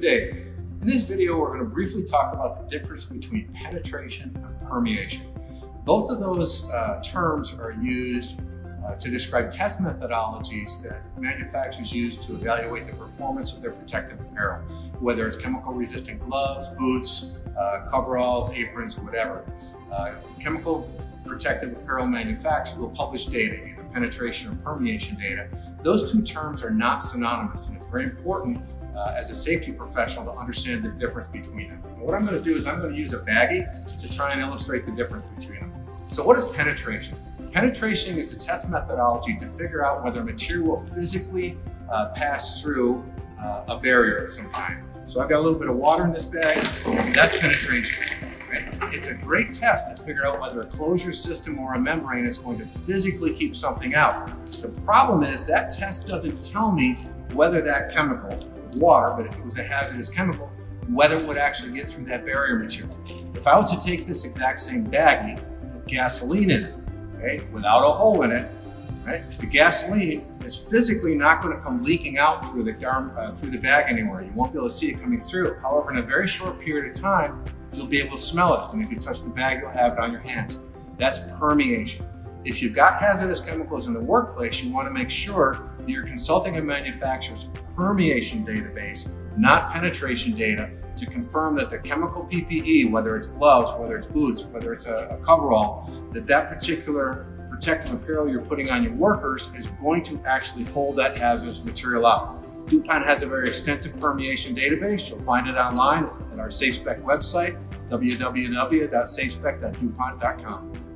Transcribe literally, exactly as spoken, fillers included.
Good day. In this video, we're going to briefly talk about the difference between penetration and permeation. Both of those uh, terms are used uh, to describe test methodologies that manufacturers use to evaluate the performance of their protective apparel, whether it's chemical-resistant gloves, boots, uh, coveralls, aprons, or whatever. Uh, chemical protective apparel manufacturers will publish data, either penetration or permeation data. Those two terms are not synonymous, and it's very important Uh, as a safety professional to understand the difference between them. And what I'm going to do is I'm going to use a baggie to try and illustrate the difference between them. So what is penetration? Penetration is a test methodology to figure out whether material physically uh, passed through uh, a barrier of some kind. So I've got a little bit of water in this bag. That's penetration. Right? It's a great test to figure out whether a closure system or a membrane is going to physically keep something out. The problem is that test doesn't tell me whether that chemical water, but if it was a hazardous chemical, whether it would actually get through that barrier material. If I was to take this exact same baggie with gasoline in it, okay, without a hole in it, right, the gasoline is physically not going to come leaking out through the, uh, through the bag anywhere. You won't be able to see it coming through. However, in a very short period of time, you'll be able to smell it. And if you touch the bag, you'll have it on your hands. That's permeation. If you've got hazardous chemicals in the workplace, you want to make sure that you're consulting a manufacturer's permeation database, not penetration data, to confirm that the chemical P P E, whether it's gloves, whether it's boots, whether it's a, a coverall, that that particular protective apparel you're putting on your workers is going to actually hold that hazardous material out. DuPont has a very extensive permeation database. You'll find it online at our SafeSpec website, w w w dot safespec dot dupont dot com.